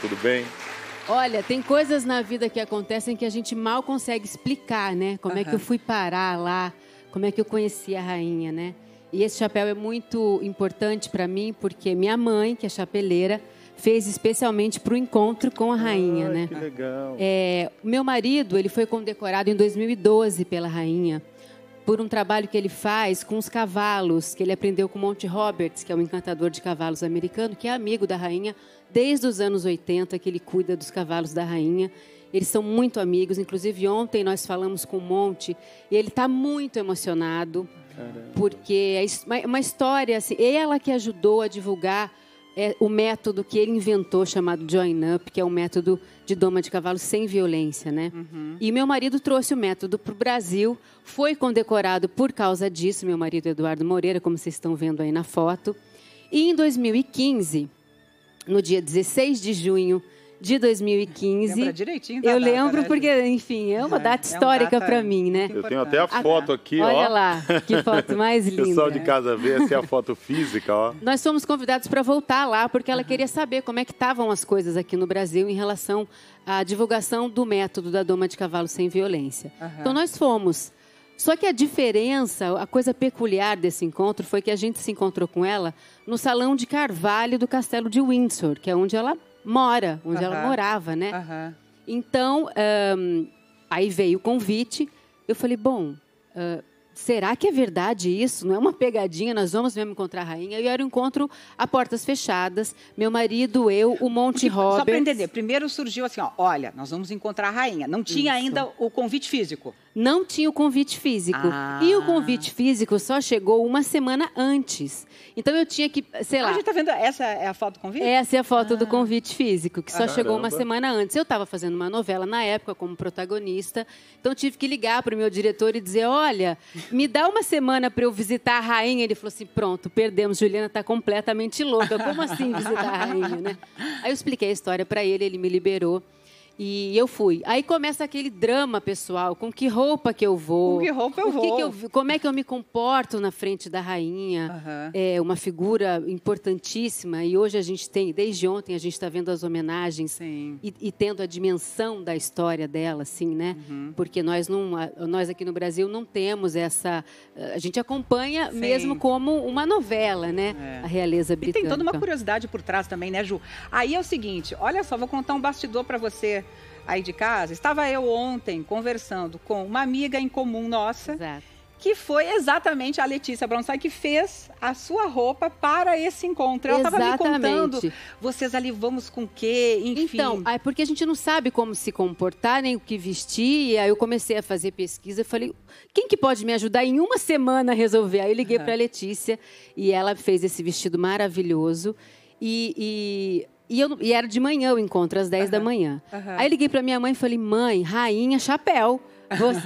tudo bem? Olha, tem coisas na vida que acontecem que a gente mal consegue explicar, né? Como é que eu fui parar lá, como é que eu conheci a rainha, né? E esse chapéu é muito importante para mim, porque minha mãe, que é chapeleira, fez especialmente para o encontro com a rainha, né? Que legal. É, meu marido, ele foi condecorado em 2012 pela rainha, por um trabalho que ele faz com os cavalos, que ele aprendeu com Monty Roberts, que é um encantador de cavalos americano, que é amigo da rainha desde os anos 80, que ele cuida dos cavalos da rainha. Eles são muito amigos, inclusive ontem nós falamos com o Monty, e ele está muito emocionado. Caramba. Porque é uma história assim, ela que ajudou a divulgar o método que ele inventou, chamado Join Up, que é um método de doma de cavalo sem violência, né? Uhum. E meu marido trouxe o método para o Brasil, foi condecorado por causa disso, meu marido Eduardo Moreira, como vocês estão vendo aí na foto. E em 2015, no dia 16 de junho de 2015... Lembra direitinho da data, lembro, né? Porque, enfim, é uma data histórica para mim, né? Eu tenho até a foto aqui, ó. Olha lá, que foto mais linda. O pessoal de casa vê, essa é a foto física, ó. Nós fomos convidados para voltar lá, porque ela queria saber como é que estavam as coisas aqui no Brasil em relação à divulgação do método da doma de cavalo sem violência. Então, nós fomos. Só que a diferença, a coisa peculiar desse encontro foi que a gente se encontrou com ela no Salão de Carvalho do Castelo de Windsor, que é onde ela mora, onde ela morava, né? Então, aí veio o convite. Eu falei, bom, será que é verdade isso? Não é uma pegadinha? Nós vamos mesmo encontrar a rainha? E era um encontro a portas fechadas. Meu marido, eu, o Monty Roberts. Só para entender, primeiro surgiu assim, ó, olha, nós vamos encontrar a rainha. Não tinha isso. Ainda o convite físico. Não tinha o convite físico. E o convite físico só chegou uma semana antes. Então eu tinha que, sei lá... A gente tá vendo, essa é a foto do convite? Essa é a foto do convite físico, que só chegou uma semana antes. Eu estava fazendo uma novela na época como protagonista, então tive que ligar para o meu diretor e dizer, olha, me dá uma semana para eu visitar a rainha. Ele falou assim, pronto, perdemos, Juliana está completamente louca. Como assim visitar a rainha, né? Aí eu expliquei a história para ele, ele me liberou. E eu fui. Aí começa aquele drama pessoal, com que roupa que eu vou? Com que roupa eu vou? Como é que eu me comporto na frente da rainha? É uma figura importantíssima. E hoje a gente tem, desde ontem, a gente está vendo as homenagens e tendo a dimensão da história dela, assim, né? Uhum. Porque nós aqui no Brasil não temos essa... A gente acompanha mesmo como uma novela, né? É. A realeza britânica. E tem toda uma curiosidade por trás também, né, Ju? Aí é o seguinte, olha só, vou contar um bastidor para você aí de casa. Estava eu ontem conversando com uma amiga em comum nossa, que foi exatamente a Letícia Bronsai, que fez a sua roupa para esse encontro. Ela estava me contando, vocês ali vamos com o quê, enfim. Então, é porque a gente não sabe como se comportar, nem o que vestir, e aí eu comecei a fazer pesquisa, falei, quem que pode me ajudar em uma semana a resolver? Aí eu liguei para a Letícia, e ela fez esse vestido maravilhoso, e era de manhã o encontro, às 10 da manhã. Aí liguei para minha mãe e falei, mãe, rainha, chapéu.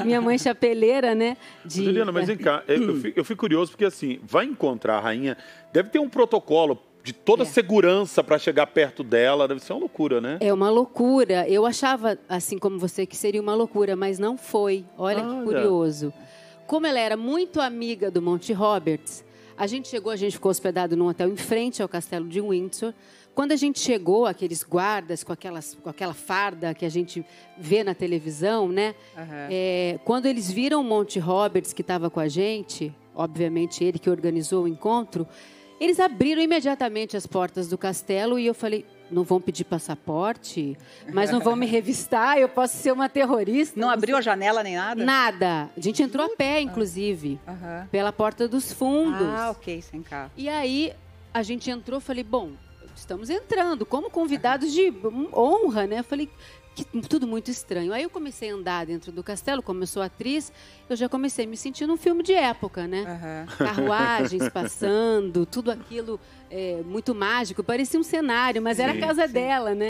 Minha mãe chapeleira, né? Juliana, mas vem cá, eu fico curioso, porque assim, vai encontrar a rainha, deve ter um protocolo de toda segurança para chegar perto dela, deve ser uma loucura, né? É uma loucura. Eu achava, assim como você, que seria uma loucura, mas não foi. Olha que curioso. Como ela era muito amiga do Monty Roberts, a gente chegou, a gente ficou hospedado num hotel em frente ao Castelo de Windsor. Quando a gente chegou, aqueles guardas com aquela farda que a gente vê na televisão, né? Quando eles viram o Monty Roberts, que estava com a gente, obviamente ele que organizou o encontro, eles abriram imediatamente as portas do castelo e eu falei, não vão pedir passaporte, mas não vão me revistar, eu posso ser uma terrorista. Não abriu a janela nem nada? Nada. A gente entrou a pé, inclusive, pela porta dos fundos. Ah, ok, sem carro. E aí a gente entrou, falei, bom... Estamos entrando, como convidados de honra, né? Eu falei, que tudo muito estranho. Aí eu comecei a andar dentro do castelo, como eu sou atriz, eu já comecei a me sentir num filme de época, né? Carruagens passando, tudo aquilo muito mágico. Parecia um cenário, mas era a casa dela, né?